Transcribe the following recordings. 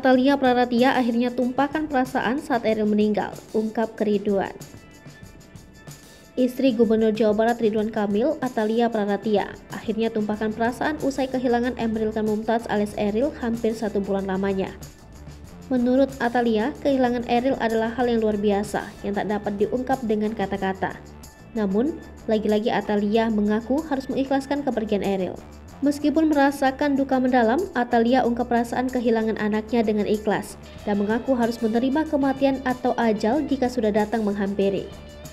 Atalia Praratya akhirnya tumpahkan perasaan saat Eril meninggal, ungkap Ridwan. Istri Gubernur Jawa Barat Ridwan Kamil, Atalia Praratya, akhirnya tumpahkan perasaan usai kehilangan Emmeril Kahn Mumtadz alias Eril hampir 1 bulan lamanya. Menurut Atalia, kehilangan Eril adalah hal yang luar biasa yang tak dapat diungkap dengan kata-kata. Namun, lagi-lagi Atalia mengaku harus mengikhlaskan kepergian Eril. Meskipun merasakan duka mendalam, Atalia ungkap perasaan kehilangan anaknya dengan ikhlas dan mengaku harus menerima kematian atau ajal jika sudah datang menghampiri.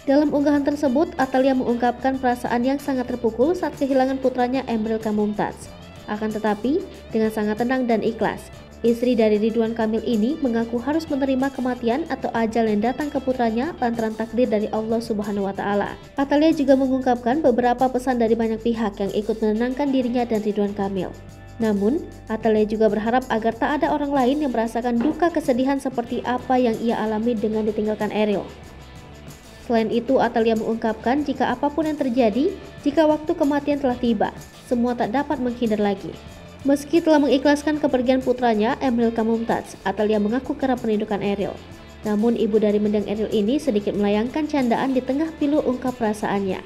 Dalam unggahan tersebut, Atalia mengungkapkan perasaan yang sangat terpukul saat kehilangan putranya Emmeril Kahn Mumtadz. Akan tetapi, dengan sangat tenang dan ikhlas, istri dari Ridwan Kamil ini mengaku harus menerima kematian atau ajal yang datang ke putranya lantaran takdir dari Allah Subhanahu wa Ta'ala. Atalia juga mengungkapkan beberapa pesan dari banyak pihak yang ikut menenangkan dirinya dan Ridwan Kamil. Namun, Atalia juga berharap agar tak ada orang lain yang merasakan duka kesedihan seperti apa yang ia alami dengan ditinggalkan Eril. Selain itu, Atalia mengungkapkan jika apapun yang terjadi, jika waktu kematian telah tiba, semua tak dapat menghindar lagi. Meski telah mengikhlaskan kepergian putranya, Emmeril Kahn Mumtadz, Atalia mengaku kerap merindukan Eril. Namun, ibu dari mendiang Eril ini sedikit melayangkan candaan di tengah pilu ungkap perasaannya.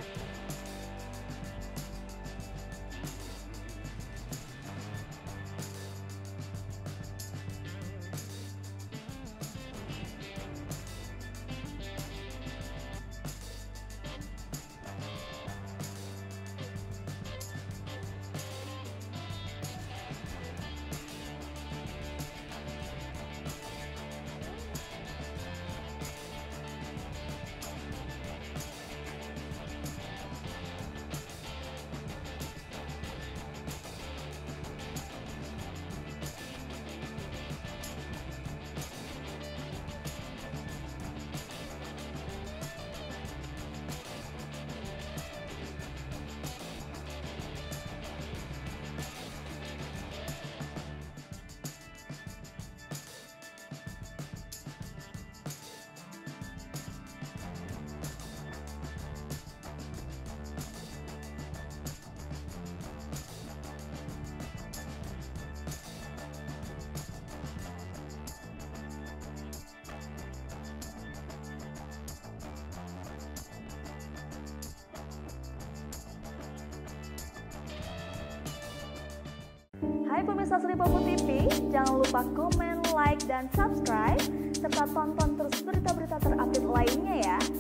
Hai pemirsa Sripoku TV, jangan lupa komen, like, dan subscribe, serta tonton terus berita-berita terupdate lainnya ya.